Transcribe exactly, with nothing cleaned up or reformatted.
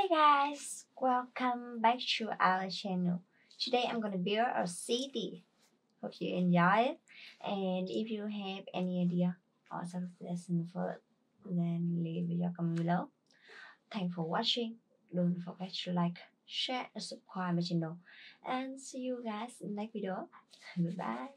Hi guys, welcome back to our channel. Today I'm gonna build a city. Hope you enjoy it. And if you have any idea or suggestion for it, then leave your comment below. Thanks for watching. Don't forget to like, share and subscribe my channel. And see you guys in the next video. Goodbye.